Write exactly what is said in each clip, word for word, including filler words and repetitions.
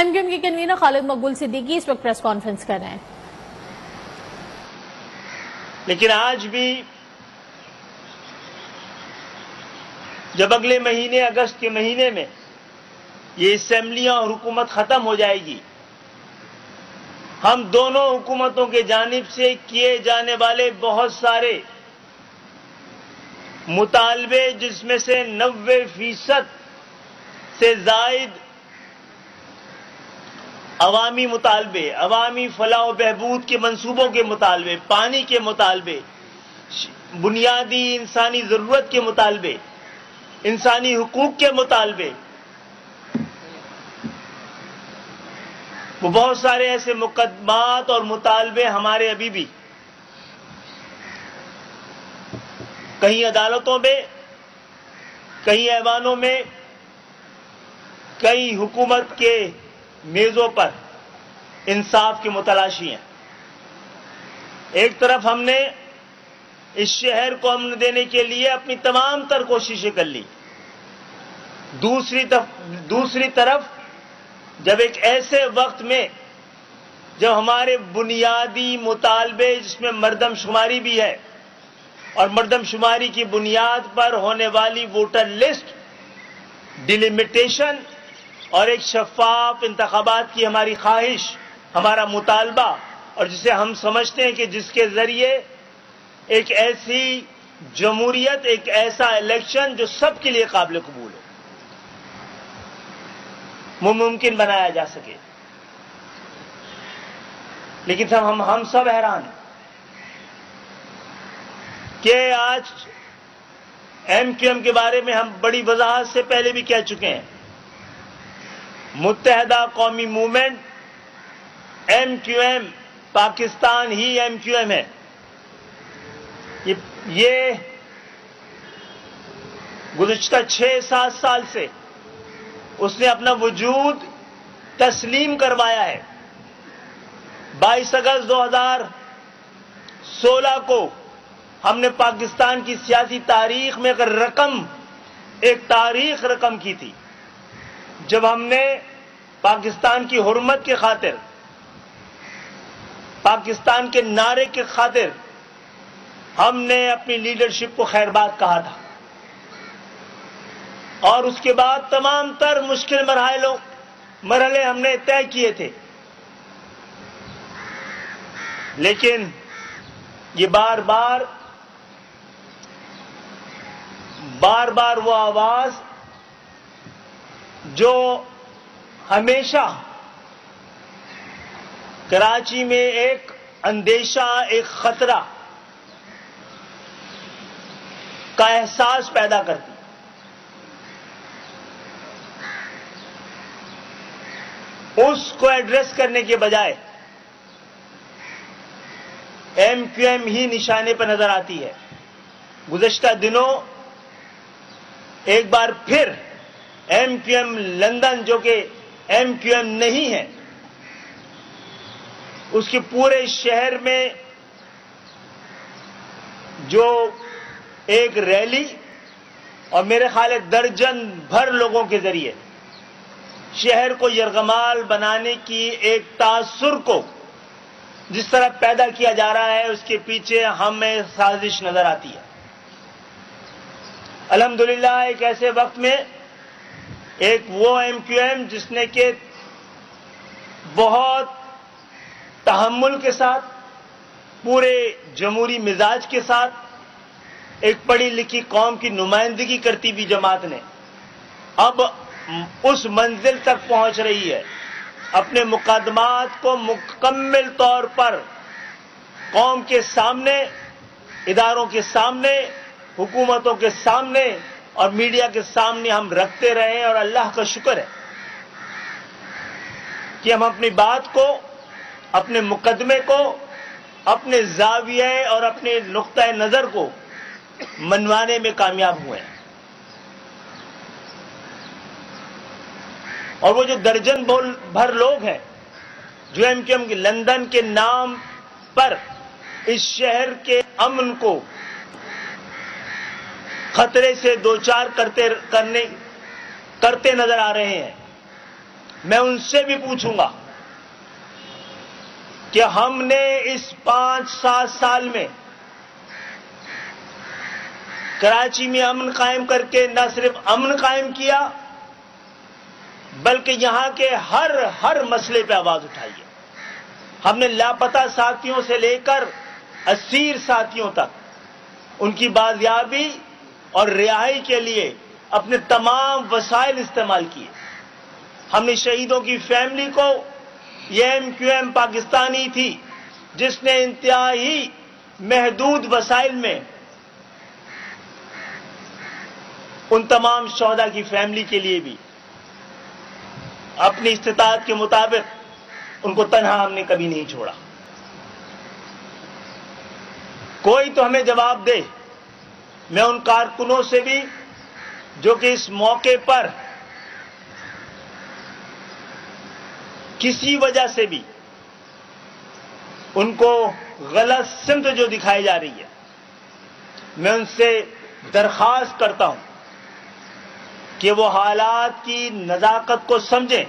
M Q M के convener Khalid Maqbool Siddiqui इस वक्त प्रेस कॉन्फ्रेंस कर रहे हैं। लेकिन आज भी जब अगले महीने अगस्त के महीने में ये असेंबलियां और हुकूमत खत्म हो जाएगी, हम दोनों हुकूमतों के जानिब से किए जाने वाले बहुत सारे मुतालबे, जिसमें से नब्बे फीसद से जायद अवामी मुतालबे, अवामी फलाह व बहबूद के मंसूबों के मुतालबे, पानी के मुतालबे, बुनियादी इंसानी जरूरत के मुतालबे, इंसानी हुकूक के मुतालबे, वो बहुत सारे ऐसे मुकदमात और मुतालबे हमारे अभी भी कहीं अदालतों में, कहीं ऐवानों में, कई हुकूमत के मेजों पर इंसाफ के मुतलाशी हैं। एक तरफ हमने इस शहर को अमन देने के लिए अपनी तमाम तर कोशिशें कर ली, दूसरी तरफ दूसरी तरफ जब एक ऐसे वक्त में जब हमारे बुनियादी मुतालबे, जिसमें मरदमशुमारी भी है और मरदमशुमारी की बुनियाद पर होने वाली वोटर लिस्ट डिलिमिटेशन और एक शफाफ इंतखाबात की हमारी ख्वाहिश, हमारा मुतालबा, और जिसे हम समझते हैं कि जिसके जरिए एक ऐसी जमहूरियत, एक ऐसा इलेक्शन जो सबके लिए काबिल कबूल हो, वो मुमकिन बनाया जा सके। लेकिन सब हम हम सब हैरान हैं कि आज एम क्यू एम के बारे में हम बड़ी वजाहत से पहले भी कह चुके हैं, Muttahida Qaumi movement M Q M, Pakistan ही एम क्यू एम है। ये, ये गुज़श्ता छह सात साल से उसने अपना वजूद तस्लीम करवाया है। बाईस अगस्त दो हज़ार सोलह को हमने पाकिस्तान की सियासी तारीख में एक रकम एक तारीख रकम की थी, जब हमने पाकिस्तान की हुर्मत के खातिर, पाकिस्तान के नारे के खातिर हमने अपनी लीडरशिप को खैरबाद कहा था, और उसके बाद तमाम तर मुश्किल मरहलों मरहले हमने तय किए थे। लेकिन ये बार बार बार बार वो आवाज जो हमेशा कराची में एक अंदेशा, एक खतरा का एहसास पैदा करती, उसको एड्रेस करने के बजाय एम क्यू एम ही निशाने पर नजर आती है। गुज़श्ता दिनों एक बार फिर एम क्यू एम लंदन, जो कि एम क्यू एम नहीं है, उसके पूरे शहर में जो एक रैली और मेरे ख्याल दर्जन भर लोगों के जरिए शहर को यरगमाल बनाने की एक तासुर को जिस तरह पैदा किया जा रहा है, उसके पीछे हमें साजिश नजर आती है। अल्हम्दुलिल्लाह एक ऐसे वक्त में एक वो एम क्यू एम जिसने के बहुत तहम्मुल के साथ, पूरे जमहूरी मिजाज के साथ एक पढ़ी लिखी कौम की नुमाइंदगी करती हुई जमात ने अब उस मंजिल तक पहुंच रही है, अपने मुकदमात को मुकम्मल तौर पर कौम के सामने, इदारों के सामने, हुकूमतों के सामने और मीडिया के सामने हम रखते रहे। और अल्लाह का शुक्र है कि हम अपनी बात को, अपने मुकदमे को, अपने जाविये और अपने नुक्ता नज़र को मनवाने में कामयाब हुए हैं। और वो जो दर्जन भर लोग हैं जो एम क्यू एम के लंदन के नाम पर इस शहर के अमन को खतरे से दो चार करते करने करते नजर आ रहे हैं, मैं उनसे भी पूछूंगा कि हमने इस पांच सात साल में कराची में अमन कायम करके न सिर्फ अमन कायम किया बल्कि यहां के हर हर मसले पे आवाज उठाई है। हमने लापता साथियों से लेकर असीर साथियों तक उनकी बाजियाबी और रिहाई के लिए अपने तमाम वसाइल इस्तेमाल किए। हमने शहीदों की फैमिली को, यह एम क्यू एम पाकिस्तानी थी जिसने इंतहाई महदूद वसाइल में उन तमाम शहदा की फैमिली के लिए भी अपनी इस्तिताअत के मुताबिक उनको तन्हा हमने कभी नहीं छोड़ा। कोई तो हमें जवाब दे। मैं उन कारकुनों से भी जो कि इस मौके पर किसी वजह से भी उनको गलत सिम्त जो दिखाई जा रही है, मैं उनसे दरखास्त करता हूं कि वो हालात की नजाकत को समझें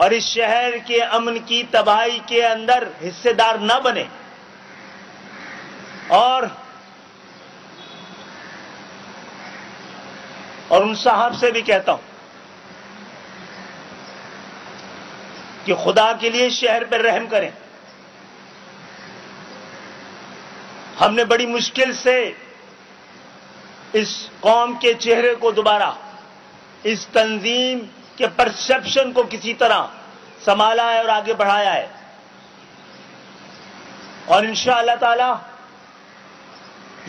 और इस शहर के अमन की तबाही के अंदर हिस्सेदार न बने और और उन साहब से भी कहता हूं कि खुदा के लिए शहर पर रहम करें। हमने बड़ी मुश्किल से इस कौम के चेहरे को दोबारा, इस तंजीम के परसेप्शन को किसी तरह संभाला है और आगे बढ़ाया है और इंशाअल्लाह ताला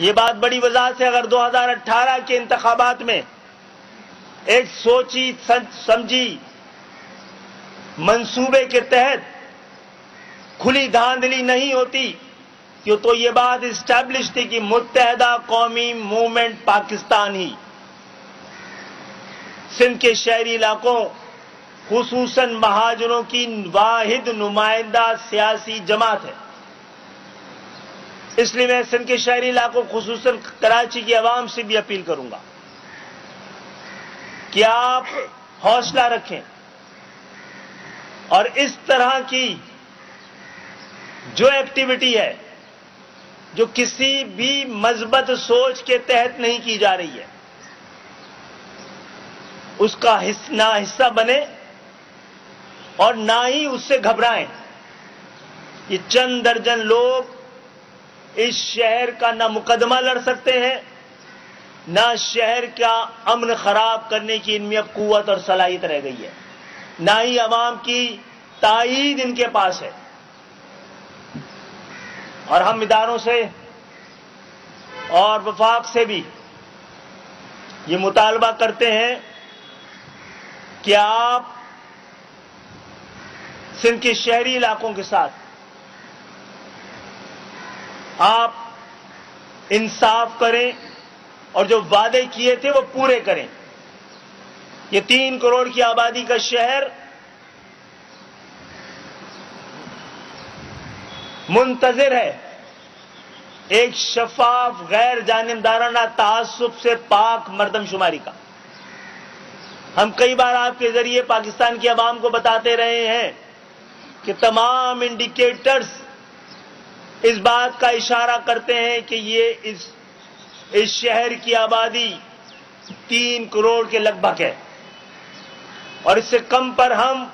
ये बात बड़ी वजाहत से अगर दो हज़ार अठारह के इंतखाबात में एक सोची समझी मंसूबे के तहत खुली धांधली नहीं होती क्यों तो ये बात इस्टेब्लिश थी कि मुत्तहिदा कौमी मूवमेंट पाकिस्तान ही सिंध के शहरी इलाकों खुसूसन महाजनों की वाहिद नुमाइंदा सियासी जमात है। इसलिए मैं सिंध के शहरी इलाकों खुसूसन कराची की आवाम से भी अपील करूंगा कि आप हौसला रखें और इस तरह की जो एक्टिविटी है जो किसी भी मजबूत सोच के तहत नहीं की जा रही है उसका ना हिस्सा बने और ना ही उससे घबराएं। ये चंद दर्जन लोग इस शहर का ना मुकदमा लड़ सकते हैं ना शहर का अमन खराब करने की इनमें अब कुव्वत और सलाहियत रह गई है, ना ही अवाम की ताईद इनके पास है। और हम इदारों से और वफाक से भी ये मुतालबा करते हैं कि आप सिंध के शहरी इलाकों के साथ आप इंसाफ करें और जो वादे किए थे वो पूरे करें। ये तीन करोड़ की आबादी का शहर मुंतजर है एक शफाफ गैर जानिबदाराना तासुब से पाक मरदमशुमारी का। हम कई बार आपके जरिए पाकिस्तान की आवाम को बताते रहे हैं कि तमाम इंडिकेटर्स इस बात का इशारा करते हैं कि ये इस इस शहर की आबादी तीन करोड़ के लगभग है और इससे कम पर हम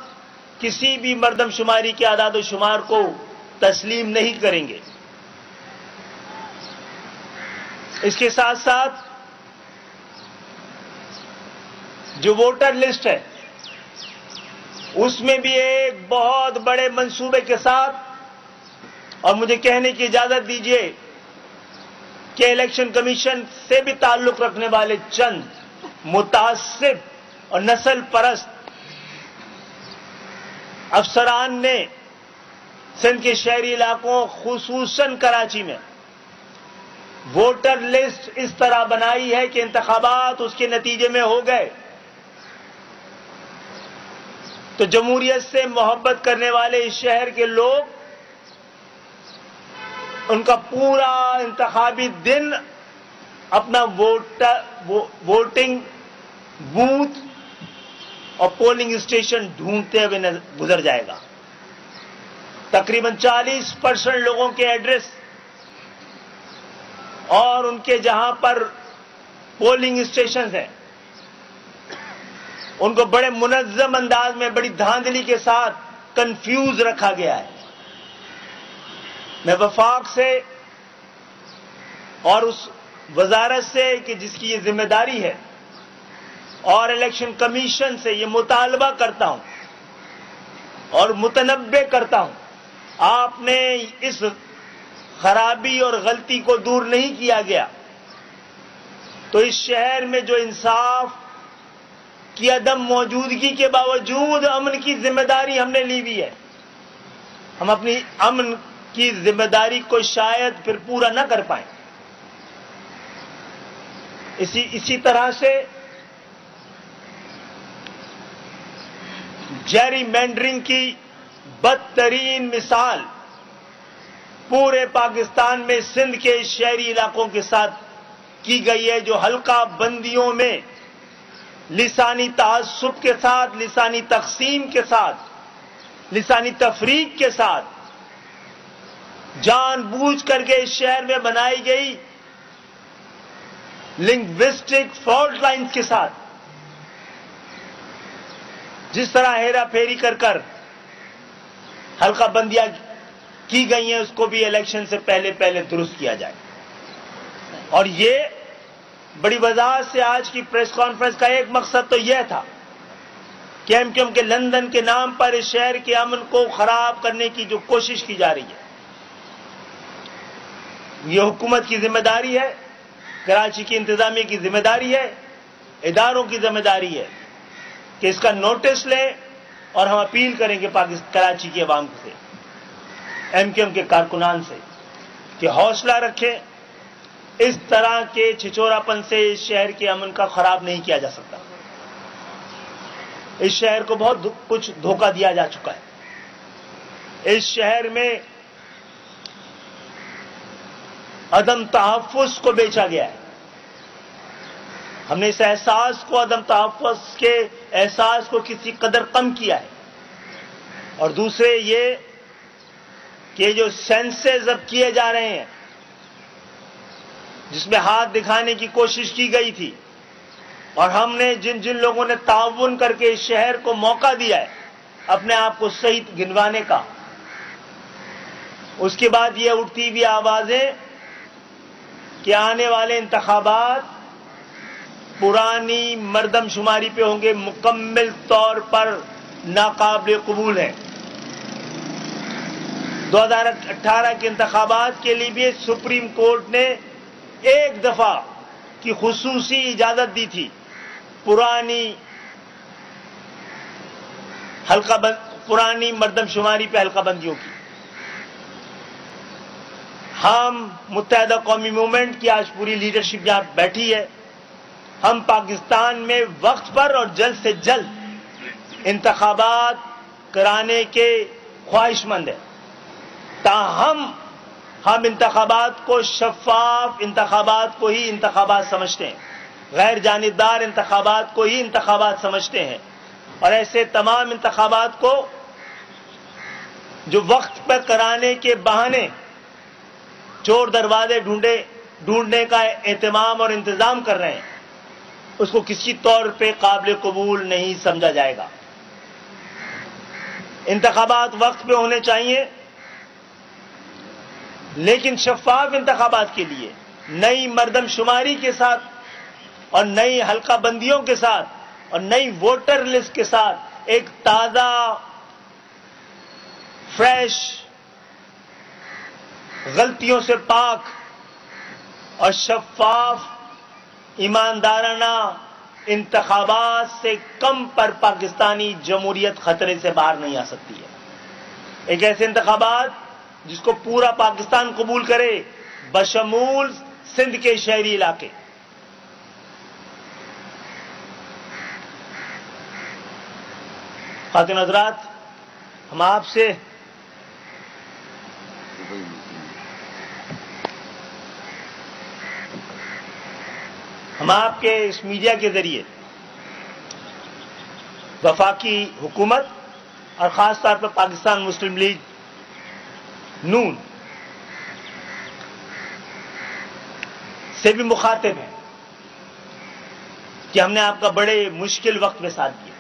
किसी भी मरदमशुमारी के आदाद शुमार को तस्लीम नहीं करेंगे। इसके साथ साथ जो वोटर लिस्ट है उसमें भी एक बहुत बड़े मंसूबे के साथ, और मुझे कहने की इजाजत दीजिए कि इलेक्शन कमीशन से भी ताल्लुक रखने वाले चंद मुतासिब और नस्ल परस्त अफसरान ने सिंध के शहरी इलाकों खुसूसन कराची में वोटर लिस्ट इस तरह बनाई है कि इंतखाबात उसके नतीजे में हो गए तो जमहूरियत से मोहब्बत करने वाले इस शहर के लोग उनका पूरा इंतखाबी दिन अपना वोटर वो, वोटिंग बूथ और पोलिंग स्टेशन ढूंढते हुए गुजर जाएगा। तकरीबन चालीस परसेंट लोगों के एड्रेस और उनके जहां पर पोलिंग स्टेशन हैं, उनको बड़े मुनज़्ज़म अंदाज में, बड़ी धांधली के साथ कंफ्यूज रखा गया है। मैं वफाक से और उस वजारत से कि जिसकी ये जिम्मेदारी है और इलेक्शन कमीशन से ये मुतालबा करता हूं और मुतनब्बे करता हूं, आपने इस खराबी और गलती को दूर नहीं किया गया तो इस शहर में जो इंसाफ की अदम मौजूदगी के बावजूद अमन की जिम्मेदारी हमने ली हुई है, हम अपनी अमन की जिम्मेदारी को शायद फिर पूरा ना कर पाए। इसी इसी तरह से जैरीमेंडरिंग की बदतरीन मिसाल पूरे पाकिस्तान में सिंध के शहरी इलाकों के साथ की गई है, जो हल्का बंदियों में लिसानी तआस्सुब के साथ, लिसानी तकसीम के साथ, लिसानी तफरीक के साथ जानबूझ करके इस शहर में बनाई गई लिंग्विस्टिक फॉल्ट लाइन्स के साथ जिस तरह हेरा फेरी कर कर हल्का बंदियां की गई हैं, उसको भी इलेक्शन से पहले पहले दुरुस्त किया जाए। और ये बड़ी वजाहत से आज की प्रेस कॉन्फ्रेंस का एक मकसद तो यह था कि एम क्यू एम के लंदन के नाम पर इस शहर के अमन को खराब करने की जो कोशिश की जा रही है, ये हुकूमत की जिम्मेदारी है, कराची की इंतजामिया की जिम्मेदारी है, इदारों की जिम्मेदारी है कि इसका नोटिस लें और हम अपील करेंगे पाकिस्तान कराची की आवाम से, एम क्यू एम के कारकुनान से कि हौसला रखें। इस तरह के छिचोरापन से इस शहर के अमन का खराब नहीं किया जा सकता। इस शहर को बहुत कुछ धोखा दिया जा चुका है। इस शहर में अदम तहफ़्फ़ुज़ को बेचा गया है। हमने इस एहसास को, अदम तहफ़्फ़ुज़ के एहसास को किसी कदर कम किया है। और दूसरे ये कि जो सेंसेस अब किए जा रहे हैं जिसमें हाथ दिखाने की कोशिश की गई थी और हमने जिन जिन लोगों ने ताउन करके इस शहर को मौका दिया है अपने आप को सही गिनवाने का, उसके बाद ये उठती हुई आवाजें कि आने वाले इंतखाबात पुरानी मरदमशुमारी पे होंगे, मुकम्मल तौर पर नाकाबिल कबूल है। दो हजार अट्ठारह के इंतखाबात के लिए भी सुप्रीम कोर्ट ने एक दफा की खुसूसी इजाजत दी थी पुरानी हल्का बंद, पुरानी मरदमशुमारी पे हल्काबंदियों की। हम मुत्तहिदा कौमी मूवमेंट की आज पूरी लीडरशिप यहां बैठी है, हम पाकिस्तान में वक्त पर और जल्द से जल्द इंतखाबात कराने के ख्वाहिशमंद है। ताहम हम इंतखाबात को शफाफ इंतखाबात को ही इंतखाबात समझते हैं, गैर जानिबदार इंतखाबात को ही इंतखाबात समझते हैं और ऐसे तमाम इंतखाबात को जो वक्त पर कराने के बहाने चोर दरवाजे ढूंढे ढूंढने का एहतमाम और इंतजाम कर रहे हैं, उसको किसी तौर पे काबिल कबूल नहीं समझा जाएगा। इंतखाबात वक्त पे होने चाहिए लेकिन शफाफ इंतखाबात के लिए नई मरदमशुमारी के साथ और नई हल्का बंदियों के साथ और नई वोटर लिस्ट के साथ एक ताजा फ्रेश गलतियों से पाक और शफाफ ईमानदाराना इंतखाबात से कम पर पाकिस्तानी जमहूरियत खतरे से बाहर नहीं आ सकती है। एक ऐसे इंतखाबात जिसको पूरा पाकिस्तान कबूल करे, बशमूल सिंध के शहरी इलाके। खातिन हजरात, हम आपसे हम आपके इस मीडिया के जरिए वफाकी हुकूमत और ख़ास तौर पर पाकिस्तान मुस्लिम लीग नून से भी मुखातिब है कि हमने आपका बड़े मुश्किल वक्त में साथ दिया।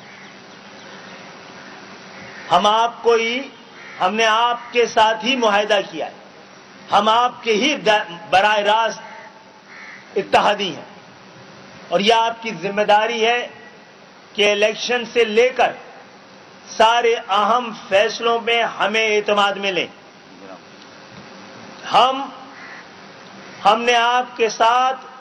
हम आपको ही हमने आपके साथ ही मुआहदा किया है, हम आपके ही बराह रास्त इत्तहादी हैं और यह आपकी जिम्मेदारी है कि इलेक्शन से लेकर सारे अहम फैसलों में हमें एतमाद मिले। हम हमने आपके साथ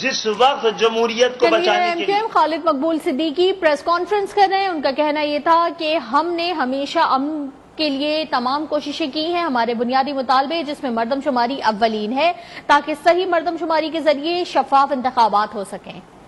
जिस वक्त जमहूरियत को बचाने M Q M Khalid Maqbool Siddiqui press conference कर रहे हैं। उनका कहना यह था कि हमने हमेशा अमन के लिए तमाम कोशिशें की हैं। हमारे बुनियादी मुतालबे जिसमें मरदमशुमारी अव्वलीन है ताकि सही मरदमशुमारी के जरिए शफाफ इंतखाबात हो सकें।